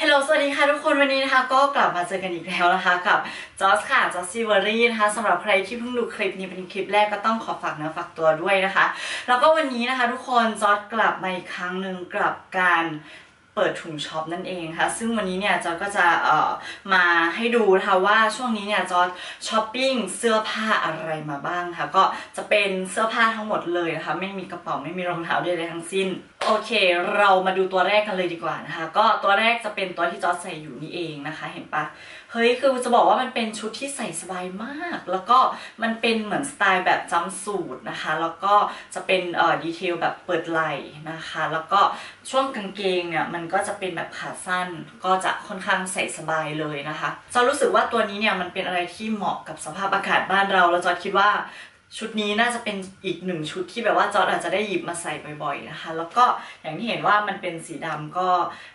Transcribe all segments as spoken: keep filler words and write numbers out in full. ฮัลโหล สวัสดีค่ะทุกคนวันนี้นะคะก็กลับมาเจอกันอีกแล้วนะคะกับจอสค่ะจอสซีเวอรี่นะคะสำหรับใครที่เพิ่งดูคลิปนี้เป็นคลิปแรกก็ต้องขอฝากเนื้อฝากตัวด้วยนะคะแล้วก็วันนี้นะคะทุกคนจอสกลับมาอีกครั้งหนึ่งกลับการเปิดถุงช็อปนั่นเองค่ะซึ่งวันนี้เนี่ยจอร์ก็จะเอ่อมาให้ดูนะคะว่าช่วงนี้เนี่ยจอร์ช้อปปิ้งเสื้อผ้าอะไรมาบ้างค่ะก็จะเป็นเสื้อผ้าทั้งหมดเลยนะคะไม่มีกระเป๋าไม่มีรองเท้าใดๆทั้งสิ้นโอเคเรามาดูตัวแรกกันเลยดีกว่านะคะก็ตัวแรกจะเป็นตัวที่จอร์ใส่อยู่นี่เองนะคะเห็นปะเฮ้ยคือจะบอกว่ามันเป็นชุดที่ใส่สบายมากแล้วก็มันเป็นเหมือนสไตล์แบบจัมป์สูทนะคะแล้วก็จะเป็นเอ่อดีเทลแบบเปิดไหล่นะคะแล้วก็ช่วงกางเกงเนี่ยมันก็จะเป็นแบบขาสั้นก็จะค่อนข้างใส่สบายเลยนะคะจอรู้สึกว่าตัวนี้เนี่ยมันเป็นอะไรที่เหมาะกับสภาพอากาศบ้านเราแล้วจอคิดว่าชุดนี้น่าจะเป็นอีกหนึ่งชุดที่แบบว่าจออาจจะได้หยิบมาใส่บ่อยๆนะคะแล้วก็อย่างที่เห็นว่ามันเป็นสีดำก็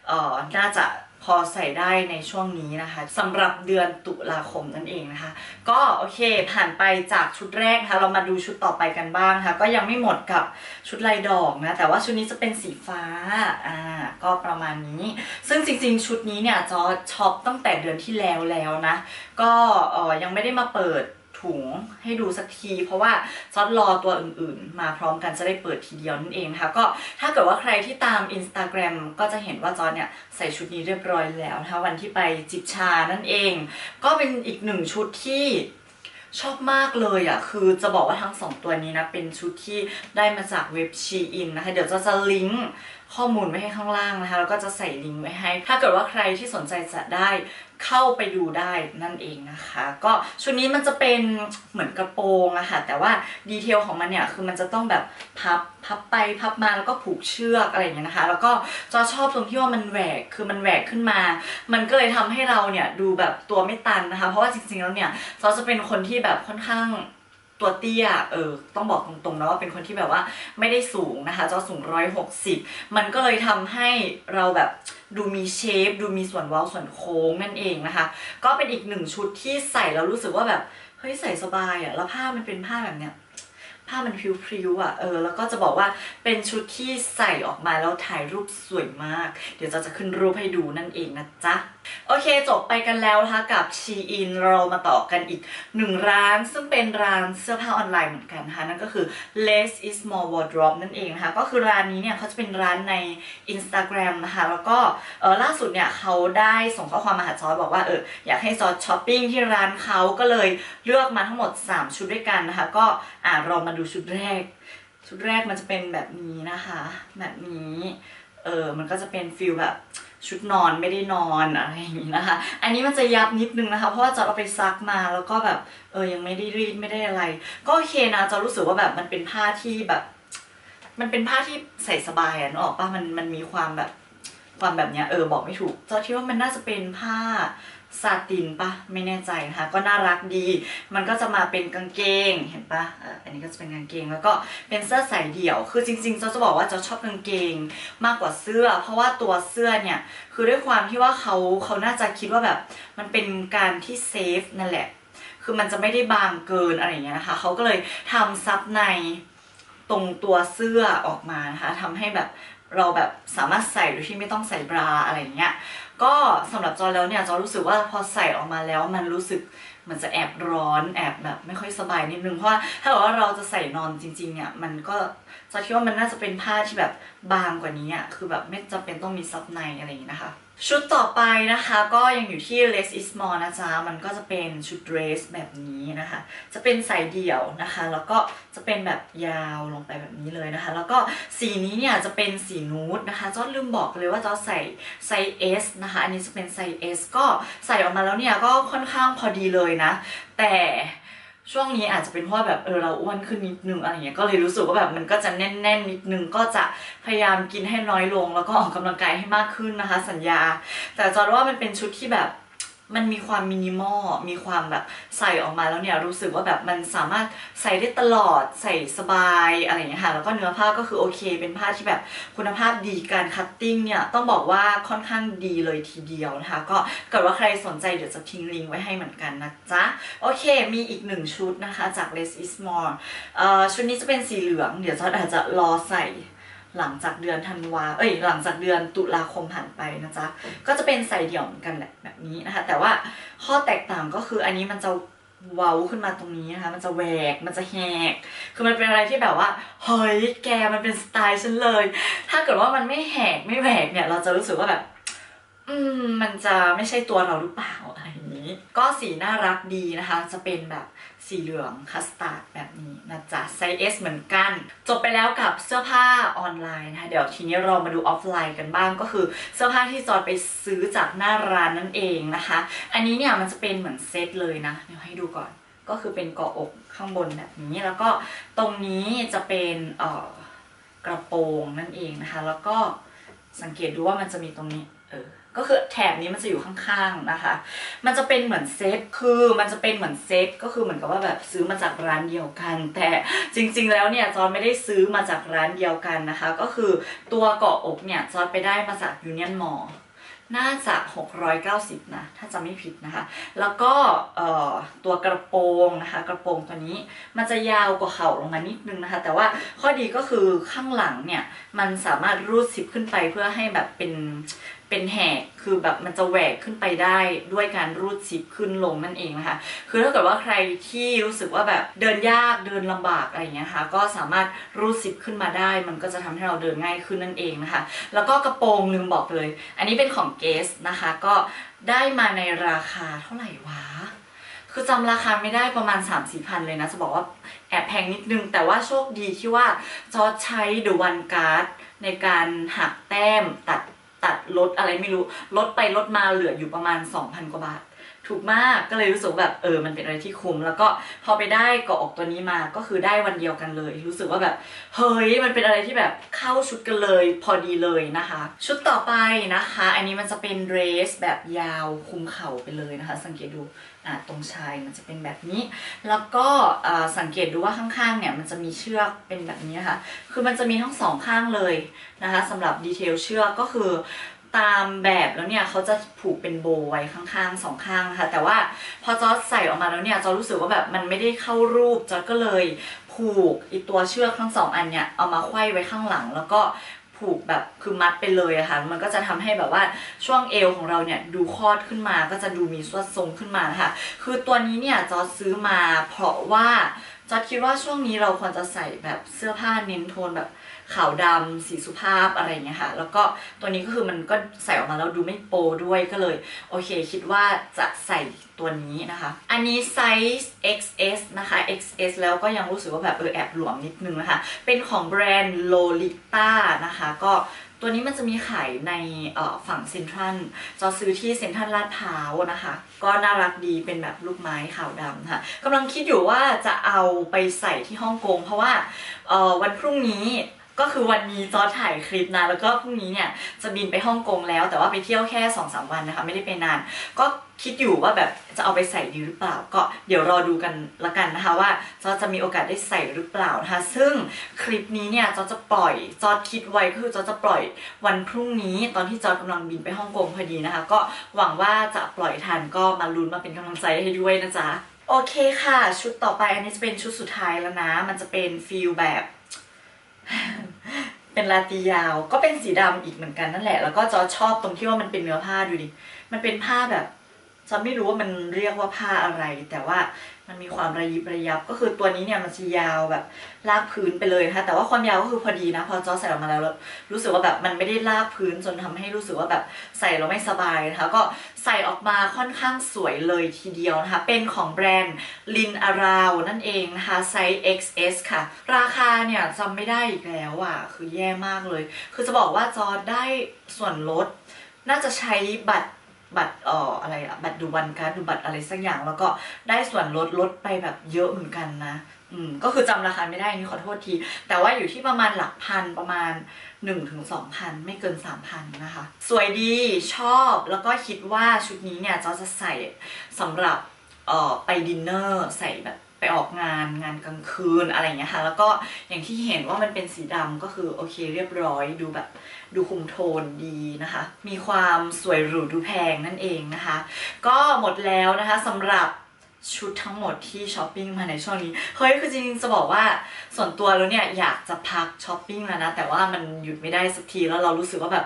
เอ่อน่าจะพอใส่ได้ในช่วงนี้นะคะสำหรับเดือนตุลาคมนั่นเองนะคะก็โอเคผ่านไปจากชุดแรกนะคะเรามาดูชุดต่อไปกันบ้างค่ะก็ยังไม่หมดกับชุดลายดอกนะแต่ว่าชุดนี้จะเป็นสีฟ้าอ่าก็ประมาณนี้ซึ่งจริงๆชุดนี้เนี่ยจอช็อปตั้งแต่เดือนที่แล้วแล้วนะก็เอ่อยังไม่ได้มาเปิดถุงให้ดูสักทีเพราะว่าจอดรอตัวอื่นๆมาพร้อมกันจะได้เปิดทีเดียวนั่นเองนะคะก็ถ้าเกิดว่าใครที่ตาม Instagram ก็จะเห็นว่าจอดเนี่ยใส่ชุดนี้เรียบร้อยแล้วนะคะวันที่ไปจิบชานั่นเองก็เป็นอีกหนึ่งชุดที่ชอบมากเลยอ่ะคือจะบอกว่าทั้งสองตัวนี้นะเป็นชุดที่ได้มาจากเว็บ Shein นะคะเดี๋ยวจะจะลิงก์ข้อมูลไว้ให้ข้างล่างนะคะแล้วก็จะใส่ลิงก์ไว้ให้ถ้าเกิดว่าใครที่สนใจจะได้เข้าไปดูได้นั่นเองนะคะก็ชุดนี้มันจะเป็นเหมือนกระโปรงอะค่ะแต่ว่าดีเทลของมันเนี่ยคือมันจะต้องแบบพับพับไปพับมาแล้วก็ผูกเชือกอะไรอย่างเงี้ยนะคะแล้วก็จอชอบตรงที่ว่ามันแหวกคือมันแหวกขึ้นมามันก็เลยทำให้เราเนี่ยดูแบบตัวไม่ตันนะคะเพราะว่าจริงๆแล้วเนี่ยจอจะเป็นคนที่แบบค่อนข้างตัวเตี้ยเออต้องบอกตรงๆนะว่าเป็นคนที่แบบว่าไม่ได้สูงนะคะจอสูงหนึ่งร้อยหกสิบมันก็เลยทำให้เราแบบดูมีเชฟดูมีส่วนเว้าส่วนโค้งนั่นเองนะคะก็เป็นอีกหนึ่งชุดที่ใส่แล้วรู้สึกว่าแบบเฮ้ยใส่สบายอ่ะแล้วผ้ามันเป็นผ้าแบบเนี้ยผ้ามันพริ้วๆอ่ะเออแล้วก็จะบอกว่าเป็นชุดที่ใส่ออกมาแล้วถ่ายรูปสวยมากเดี๋ยวจะจะขึ้นรูปให้ดูนั่นเองนะจ๊ะโอเคจบไปกันแล้วนะคะกับ Shein เรามาต่อกันอีกหนึ่งร้านซึ่งเป็นร้านเสื้อผ้าออนไลน์เหมือนกันนะคะนั่นก็คือ lessismore wardrobe นั่นเองนะคะก็คือร้านนี้เนี่ยเขาจะเป็นร้านใน Instagram นะคะแล้วก็เออล่าสุดเนี่ยเขาได้ส่งข้อความมาหาจอร์จบอกว่าเอออยากให้จอร์จช้อปปิ้งที่ร้านเขาก็เลยเลือกมาทั้งหมดสามชุดด้วยกันนะคะก็อ่ะเรามาดูชุดแรกชุดแรกมันจะเป็นแบบนี้นะคะแบบนี้เออมันก็จะเป็นฟิลแบบชุดนอนไม่ได้นอนอะไรอย่างนี้นะคะอันนี้มันจะยับนิดนึงนะคะเพราะว่าจอเอาไปซักมาแล้วก็แบบเออยังไม่ได้รีดไม่ได้อะไรก็โอเคนะจอรู้สึกว่าแบบมันเป็นผ้าที่แบบมันเป็นผ้าที่ใส่สบายอ่ะนึกออกป่ะมันมันมีความแบบความแบบเนี้ยเออบอกไม่ถูกจอคิดว่ามันน่าจะเป็นผ้าซาตินป่ะไม่แน่ใจนะคะก็น่ารักดีมันก็จะมาเป็นกางเกงเห็นป่ะอันนี้ก็จะเป็นกางเกงแล้วก็เป็นเสื้อสายเดี่ยวคือจริงๆจะบอกว่าจะชอบกางเกงมากกว่าเสื้อเพราะว่าตัวเสื้อเนี่ยคือด้วยความที่ว่าเขาเขาน่าจะคิดว่าแบบมันเป็นการที่เซฟนั่นแหละคือมันจะไม่ได้บางเกินอะไรอย่างเงี้ยนะคะเขาก็เลยทำซับในตรงตัวเสื้อออกมานะคะทำให้แบบเราแบบสามารถใส่โดยที่ไม่ต้องใส่บราอะไรอย่างเงี้ยก็สำหรับจอแล้วเนี่ยจอรู้สึกว่าพอใส่ออกมาแล้วมันรู้สึกเหมือนจะแอบร้อนแอบแบบไม่ค่อยสบายนิดนึงเพราะว่าถ้าบอกว่าเราจะใส่นอนจริงๆเนี่ยมันก็จอคิดว่ามันน่าจะเป็นผ้าที่แบบบางกว่านี้อ่ะคือแบบไม่จำเป็นต้องมีซับในอะไรอย่างนี้นะคะชุดต่อไปนะคะก็ยังอยู่ที่ lessismore นะจ๊ะมันก็จะเป็นชุดเดรสแบบนี้นะคะจะเป็นสายเดี่ยวนะคะแล้วก็จะเป็นแบบยาวลงไปแบบนี้เลยนะคะแล้วก็สีนี้เนี่ยจะเป็นสีนูดนะคะจอลืมบอกเลยว่าจอใส่ไซส์ เอส นะคะอันนี้จะเป็นไซส์ เอส ก็ใส่ออกมาแล้วเนี่ยก็ค่อนข้างพอดีเลยนะแต่ช่วงนี้อาจจะเป็นเพราะแบบเออเราอ้วนขึ้นนิดนึงอะไรเงี้ยก็เลยรู้สึกว่าแบบมันก็จะแน่นๆนิดนึงก็จะพยายามกินให้น้อยลงแล้วก็ออกกำลังกายให้มากขึ้นนะคะสัญญาแต่จอว่ามันเป็นชุดที่แบบมันมีความมินิมอลมีความแบบใส่ออกมาแล้วเนี่ยรู้สึกว่าแบบมันสามารถใส่ได้ตลอดใส่สบายอะไรอย่างเงี้ยค่ะแล้วก็เนื้อผ้าก็คือโอเคเป็นผ้าที่แบบคุณภาพดีการคัตติ้งเนี่ยต้องบอกว่าค่อนข้างดีเลยทีเดียวนะคะก็เกิดว่าใครสนใจเดี๋ยวจะทิ้งลิงก์ไว้ให้เหมือนกันนะจ๊ะโอเคมีอีกหนึ่งชุดนะคะจาก lessismore ชุดนี้จะเป็นสีเหลืองเดี๋ยวจะอาจจะรอใส่ หลังจากเดือนธันวาเอ้ยหลังจากเดือนตุลาคมผ่านไปนะจ๊ะก็จะเป็นใส่เดี่ยวเหมือนกันแหละแบบนี้นะคะแต่ว่าข้อแตกต่างก็คืออันนี้มันจะเว้าขึ้นมาตรงนี้นะคะมันจะแหวกมันจะแหกคือมันเป็นอะไรที่แบบว่าเฮ้ยแกมันเป็นสไตล์ฉันเลยถ้าเกิดว่ามันไม่แหกไม่แหวกเนี่ยเราจะรู้สึกว่าแบบอืมมันจะไม่ใช่ตัวเราหรือเปล่าอะไรอย่างนี้ก็สีน่ารักดีนะคะจะเป็นแบบสีเหลืองคัสตาร์ดแบบนี้นะจ๊ะไซส์ เอส เหมือนกันจบไปแล้วกับเสื้อผ้าออนไลน์นะคะเดี๋ยวทีนี้เรามาดูออฟไลน์กันบ้างก็คือเสื้อผ้าที่จอนไปซื้อจากหน้าร้านนั่นเองนะคะอันนี้เนี่ยมันจะเป็นเหมือนเซตเลยนะเดี๋ยวให้ดูก่อนก็คือเป็นเกาะอกข้างบนแบบนี้แล้วก็ตรงนี้จะเป็นเอ่อกระโปรงนั่นเองนะคะแล้วก็สังเกตดูว่ามันจะมีตรงนี้เออก็คือแถบนี้มันจะอยู่ข้างๆนะคะมันจะเป็นเหมือนเซตคือมันจะเป็นเหมือนเซตก็คือเหมือนกับว่าแบบซื้อมาจากร้านเดียวกันแต่จริงๆแล้วเนี่ยจอนไม่ได้ซื้อมาจากร้านเดียวกันนะคะก็คือตัวเกาะอกเนี่ยจอนไปได้มาจากยูเนียนมอลล์น่าจะหกร้อยเก้าสิบนะถ้าจำไม่ผิดนะคะแล้วก็ตัวกระโปรงนะคะกระโปรงตัวนี้มันจะยาวกว่าเข่าลงมานิดนึงนะคะแต่ว่าข้อดีก็คือข้างหลังเนี่ยมันสามารถรูดซิปขึ้นไปเพื่อให้แบบเป็นเป็นแหกคือแบบมันจะแหวกขึ้นไปได้ด้วยการรูดซิปขึ้นลงนั่นเองนะคะคือถ้าเกิดว่าใครที่รู้สึกว่าแบบเดินยากเดินลำบากอะไรอย่างเงี้ยค่ะก็สามารถรูดซิปขึ้นมาได้มันก็จะทำให้เราเดินง่ายขึ้นนั่นเองนะคะแล้วก็กระโปรงลืมบอกเลยอันนี้เป็นของเกสนะคะก็ได้มาในราคาเท่าไหร่วะคือจำราคาไม่ได้ประมาณ สามถึงสี่ พันเลยนะจะบอกว่าแอบแพงนิดนึงแต่ว่าโชคดีที่ว่าจอใช้ The One Card ในการหักแต้มตัดตัดลดอะไรไม่รู้ลดไปลดมาเหลืออยู่ประมาณ สองพัน กว่าบาทถูกมากก็เลยรู้สึกแบบเออมันเป็นอะไรที่คุ้มแล้วก็พอไปได้เกาะอกตัวนี้มาก็คือได้วันเดียวกันเลยรู้สึกว่าแบบเฮ้ยมันเป็นอะไรที่แบบเข้าชุดกันเลยพอดีเลยนะคะชุดต่อไปนะคะอันนี้มันจะเป็นเดรสแบบยาวคุมเข่าไปเลยนะคะสังเกตดูอ่ะตรงชายมันจะเป็นแบบนี้แล้วก็สังเกตดูว่าข้างๆเนี่ยมันจะมีเชือกเป็นแบบนี้นะคะคือมันจะมีทั้งสองข้างเลยนะคะสำหรับดีเทลเชือกก็คือตามแบบแล้วเนี่ยเขาจะผูกเป็นโบว์ไว้ข้างๆสองข้างนะคะแต่ว่าพอจอใส่ออกมาแล้วเนี่ยจอรู้สึกว่าแบบมันไม่ได้เข้ารูปจอก็เลยผูกอีตัวเชือกทั้งสองอันเนี่ยเอามาไขว้ไว้ข้างหลังแล้วก็ผูกแบบคือมัดไปเลยอะค่ะมันก็จะทำให้แบบว่าช่วงเอวของเราเนี่ยดูคอดขึ้นมาก็จะดูมีส่วนทรงขึ้นมานะคะคือตัวนี้เนี่ยจอซื้อมาเพราะว่าจอคิดว่าช่วงนี้เราควรจะใส่แบบเสื้อผ้าเน้นโทนแบบขาวดำสีสุภาพอะไรเงี้ยค่ะแล้วก็ตัวนี้ก็คือมันก็ใส่ออกมาแล้วดูไม่โปด้วยก็เลยโอเคคิดว่าจะใส่ตัวนี้นะคะอันนี้ไซส์ เอ็กซ์ เอส นะคะ เอ็กซ์ เอส แล้วก็ยังรู้สึกว่าแบบเออแอบหลวมนิดนึงนะคะเป็นของแบรนด์โลลิต้านะคะก็ตัวนี้มันจะมีขายในฝั่งเซ็นทรัลจอซื้อที่เซ็นทรัลลาดพร้าวนะคะก็น่ารักดีเป็นแบบลูกไม้ขาวดำค่ะกำลังคิดอยู่ว่าจะเอาไปใส่ที่ฮ่องกงเพราะว่าวันพรุ่งนี้ก็คือวันนี้จอถ่ายคลิปนะแล้วก็พรุ่งนี้เนี่ยจะบินไปฮ่องกงแล้วแต่ว่าไปเที่ยวแค่ สองสาม วันนะคะไม่ได้ไปนานก็คิดอยู่ว่าแบบจะเอาไปใส่ดีหรือเปล่าก็เดี๋ยวรอดูกันละกันนะคะว่าจอจะมีโอกาสได้ใส่หรือเปล่านะคะซึ่งคลิปนี้เนี่ยจอจะปล่อยจอคิดไว้ก็คือจอจะปล่อยวันพรุ่งนี้ตอนที่จอกำลังบินไปฮ่องกงพอดีนะคะก็หวังว่าจะปล่อยทันก็มาลุ้นมาเป็นกำลังใจให้ด้วยนะจ๊ะโอเคค่ะชุดต่อไปอันนี้จะเป็นชุดสุดท้ายแล้วนะมันจะเป็นฟีลแบบเป็นลาตียาวก็เป็นสีดำอีกเหมือนกันนั่นแหละแล้วก็จอชอบตรงที่ว่ามันเป็นเนื้อผ้าดูดิมันเป็นผ้าแบบจอไม่รู้ว่ามันเรียกว่าผ้าอะไรแต่ว่ามันมีความระยิบระยับก็คือตัวนี้เนี่ยมันจะยาวแบบลากพื้นไปเลยค่ะแต่ว่าความยาวก็คือพอดีนะพอจอใส่ออกมาแล้วรู้สึกว่าแบบมันไม่ได้ลากพื้นจนทำให้รู้สึกว่าแบบใส่เราไม่สบายนะคะก็ใส่ออกมาค่อนข้างสวยเลยทีเดียวนะคะเป็นของแบรนด์ลินอาราวนั่นเองนะคะไซส์ เอ็กซ์ เอส ค่ะราคาเนี่ยจำไม่ได้อีกแล้วอ่ะคือแย่มากเลยคือจะบอกว่าจอได้ส่วนลดน่าจะใช้บัตรบัตรเอ่ออะไรอะบัตรดูวันการ์ดดูบัตรอะไรสักอย่างแล้วก็ได้ส่วนลดลดไปแบบเยอะเหมือนกันนะอืมก็คือจำราคาไม่ได้นี่ขอโทษทีแต่ว่าอยู่ที่ประมาณหลักพันประมาณ หนึ่งถึงสอง พันไม่เกิน สามพัน นะคะสวยดีชอบแล้วก็คิดว่าชุดนี้เนี่ยจะจะใส่สำหรับเอ่อไปดินเนอร์ใส่แบบไปออกงานงานกลางคืนอะไรอย่างเงี้ยค่ะแล้วก็อย่างที่เห็นว่ามันเป็นสีดำก็คือโอเคเรียบร้อยดูแบบดูคุมโทนดีนะคะมีความสวยหรูดูแพงนั่นเองนะคะก็หมดแล้วนะคะสำหรับ ชุดทั้งหมดที่ช้อปปิ้งมาในช่วงนี้เฮ้ยคือจริงๆจะบอกว่าส่วนตัวแล้วเนี่ยอยากจะพักช้อปปิ้งแล้วนะแต่ว่ามันหยุดไม่ได้สักทีแล้วเรารู้สึกว่าแบบ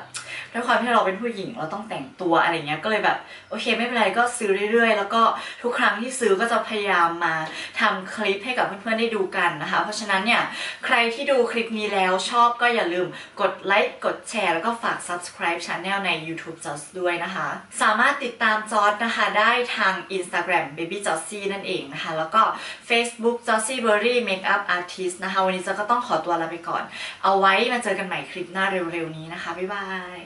ด้วยความที่เราเป็นผู้หญิงเราต้องแต่งตัวอะไรเงี้ยก็เลยแบบโอเคไม่เป็นไรก็ซื้อเรื่อยๆแล้วก็ทุกครั้งที่ซื้อก็จะพยายามมาทำคลิปให้กับเพื่อนๆได้ดูกันนะคะเพราะฉะนั้นเนี่ยใครที่ดูคลิปนี้แล้วชอบก็อย่าลืมกดไลค์กดแชร์แล้วก็ฝาก ซับสไครบ์ Channel ใน ยูทูบ จอสด้วยนะคะสามารถติดตามจอสนะคะได้ทาง อินสตาแกรม เบบี้จอสนั่นเองนะคะแล้วก็ เฟซบุ๊ก Jossy Berry Makeup Artist นะคะวันนี้จะก็ต้องขอตัวลาไปก่อนเอาไว้มาเจอกันใหม่คลิปหน้าเร็วๆนี้นะคะบ๊ายบาย